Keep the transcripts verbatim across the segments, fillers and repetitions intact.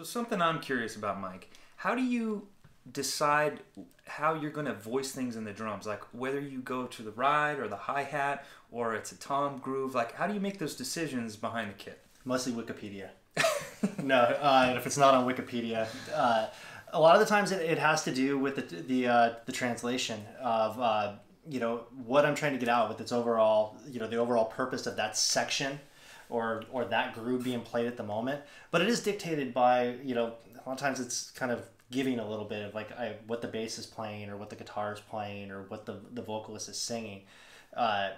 So something I'm curious about, Mike, how do you decide how you're going to voice things in the drums? Like whether you go to the ride or the hi-hat or it's a tom groove, like how do you make those decisions behind the kit? Mostly Wikipedia. No, uh, if it's not on Wikipedia. Uh, a lot of the times it, it has to do with the, the, uh, the translation of, uh, you know, what I'm trying to get out with its overall, you know, the overall purpose of that section or, or that groove being played at the moment. But it is dictated by, you know, a lot of times it's kind of giving a little bit of like I, what the bass is playing or what the guitar is playing or what the, the vocalist is singing. Uh,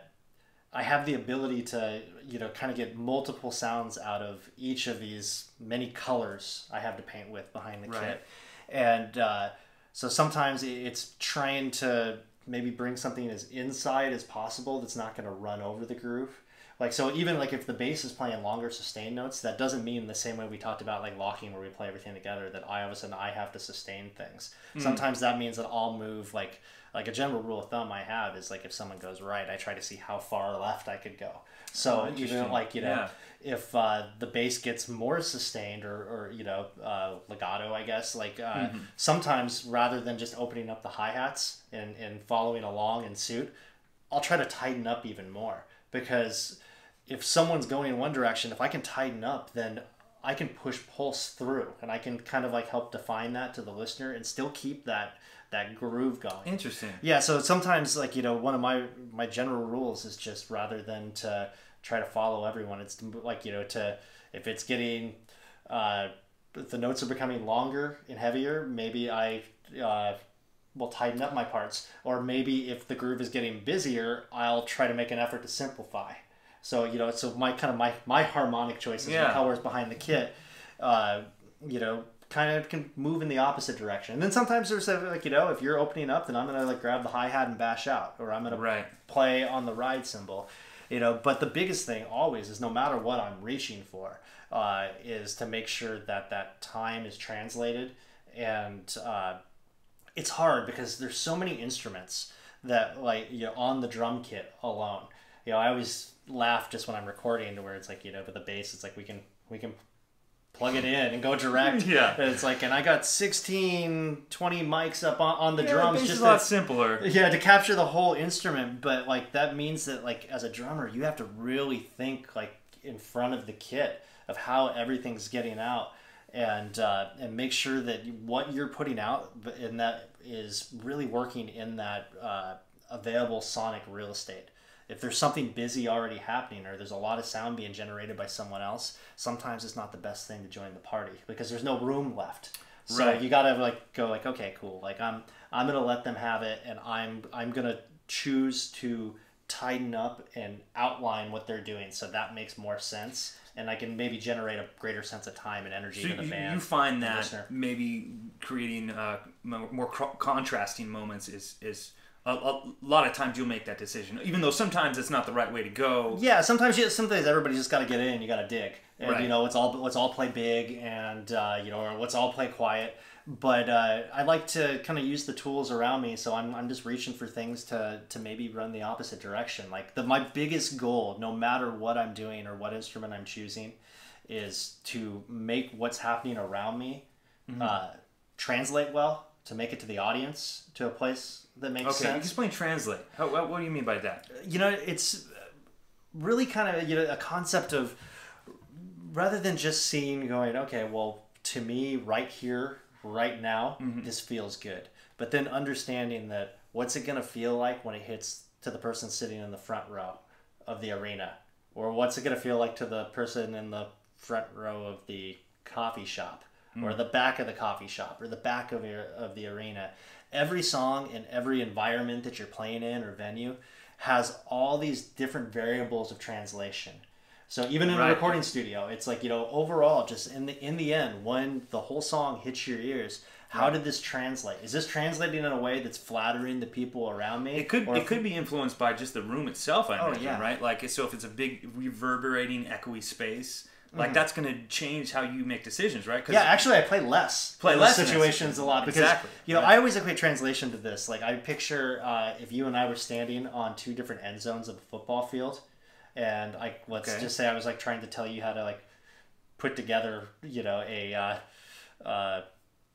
I have the ability to, you know, kind of get multiple sounds out of each of these many colors I have to paint with behind the right. kit. And uh, so sometimes it's trying to maybe bring something as inside as possible that's not going to run over the groove. Like, so even like if the bass is playing longer sustained notes, that doesn't mean the same way we talked about like locking where we play everything together, that I all of a sudden I have to sustain things. Mm. Sometimes that means that I'll move like, like a general rule of thumb I have is like if someone goes right, I try to see how far left I could go. So oh, even like, you know, yeah. if uh, the bass gets more sustained or, or you know, uh, legato, I guess, like uh, mm-hmm. sometimes rather than just opening up the hi-hats and, and following along in suit, I'll try to tighten up even more. Because if someone's going in one direction, if I can tighten up, then I can push pulse through and I can kind of like help define that to the listener and still keep that that groove going. Interesting. Yeah, so sometimes like, you know, one of my my general rules is just rather than to try to follow everyone, it's like, you know, to if it's getting uh if the notes are becoming longer and heavier, maybe I uh will tighten up my parts, or maybe if the groove is getting busier, I'll try to make an effort to simplify. So, you know, so my kind of my my harmonic choices, yeah. the colors behind the kit, uh, you know, kind of can move in the opposite direction. And then sometimes there's like, you know, if you're opening up, then I'm gonna like grab the hi hat and bash out, or I'm gonna right. play on the ride cymbal, you know. But the biggest thing always is no matter what I'm reaching for, uh, is to make sure that that time is translated and. Uh, It's hard because there's so many instruments that like, you know, on the drum kit alone, you know, I always laugh just when I'm recording to where it's like, you know, but the bass, it's like, we can, we can plug it in and go direct. Yeah. And it's like, and I got sixteen, twenty mics up on, on the yeah, drums. The bass just is a lot to, simpler. Yeah. To capture the whole instrument. But like, that means that like, as a drummer, you have to really think like in front of the kit of how everything's getting out. And uh, and make sure that what you're putting out and that is really working in that uh, available sonic real estate. If there's something busy already happening or there's a lot of sound being generated by someone else, sometimes it's not the best thing to join the party because there's no room left. So right. you gotta like go like, okay, cool. Like I'm I'm gonna let them have it, and I'm I'm gonna choose to tighten up and outline what they're doing so that makes more sense. And I can maybe generate a greater sense of time and energy so in the band. You find that listener. Maybe creating uh, more contrasting moments is is a, a lot of times you'll make that decision, even though sometimes it's not the right way to go. Yeah, sometimes you, sometimes everybody's just got to get in. You got to dig, and right. you know, let's all let's all play big, and uh, you know, or let's all play quiet. But uh, I like to kind of use the tools around me, so I'm, I'm just reaching for things to, to maybe run the opposite direction. Like the, my biggest goal, no matter what I'm doing or what instrument I'm choosing, is to make what's happening around me mm-hmm. uh, translate well, to make it to the audience, to a place that makes okay, sense. Okay, explain translate. How, what do you mean by that? You know, it's really kind of you know a concept of rather than just seeing going, okay, well, to me right here, right now mm-hmm. this feels good, but then understanding that what's it going to feel like when it hits to the person sitting in the front row of the arena, or what's it going to feel like to the person in the front row of the coffee shop mm-hmm. or the back of the coffee shop or the back of your, of the arena. Every song and every environment that you're playing in or venue has all these different variables of translation. So even in right. a recording studio, it's like, you know, overall, just in the in the end, when the whole song hits your ears, how right. did this translate? Is this translating in a way that's flattering the people around me? It could or it could be influenced by just the room itself, I imagine, oh, yeah. right? Like, so if it's a big reverberating, echoey space, like mm-hmm. that's going to change how you make decisions, right? Cause yeah, actually, I play less. Play in less situations a lot because exactly. you know right. I always equate translation to this. Like I picture uh, if you and I were standing on two different end zones of a football field. And I, let's okay. just say I was like trying to tell you how to like put together, you know, a, uh, uh,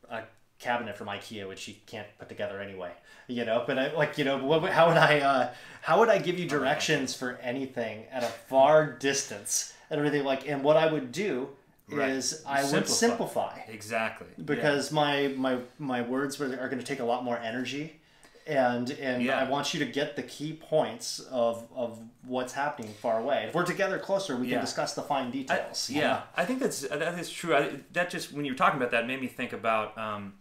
a cabinet from IKEA, which you can't put together anyway, you know. But I, like, you know, what, how would I uh, how would I give you directions for anything at a far distance and everything like? And what I would do. Right. Is I simplify. would simplify exactly because yeah. my my my words are going to take a lot more energy, and and yeah. I want you to get the key points of of what's happening far away. If we're together closer, we yeah. can discuss the fine details. I, yeah. yeah, I think that's that is true. I, that just when you were talking about that made me think about um,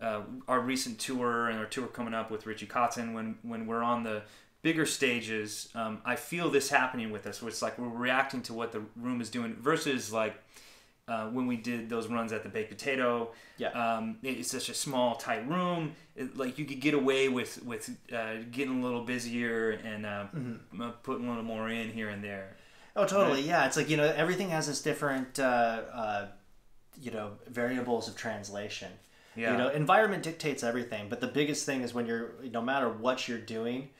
uh, our recent tour and our tour coming up with Richie Kotzen. When when we're on the bigger stages, um, I feel this happening with us. Where it's like we're reacting to what the room is doing versus like. Uh, when we did those runs at the Baked Potato, yeah. um, it's such a small, tight room. It, like you could get away with with uh, getting a little busier and uh, mm-hmm. putting a little more in here and there. Oh, totally, right? Yeah. It's like, you know, everything has its different, uh, uh, you know, variables of translation. Yeah. You know, environment dictates everything, but the biggest thing is when you're, no matter what you're doing,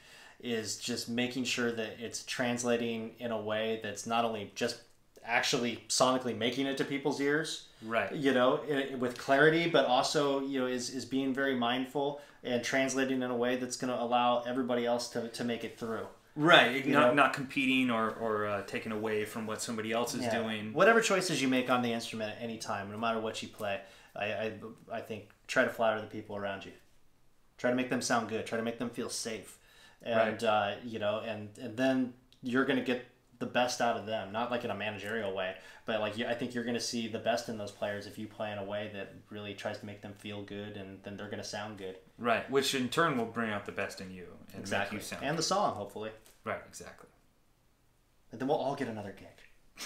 is just making sure that it's translating in a way that's not only just actually sonically making it to people's ears, right? You know, it, it, with clarity, but also, you know, is is being very mindful and translating in a way that's going to allow everybody else to to make it through. Right, you not know? not competing or or uh, taking away from what somebody else is yeah. doing. Whatever choices you make on the instrument at any time, no matter what you play, I, I I think try to flatter the people around you. Try to make them sound good. Try to make them feel safe, and right. uh, you know, and and then you're going to get the best out of them, not like in a managerial way, but like I think you're going to see the best in those players if you play in a way that really tries to make them feel good, and then they're going to sound good. Right, which in turn will bring out the best in you and exactly. make you sound and good. The song, hopefully. Right, exactly. And then we'll all get another gig.